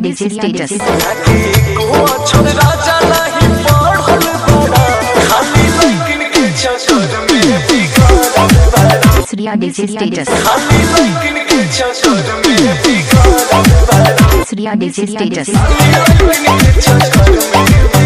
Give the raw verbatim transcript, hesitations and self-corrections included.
Dixie status. Sriya Dixie status. Sriya Dixie status.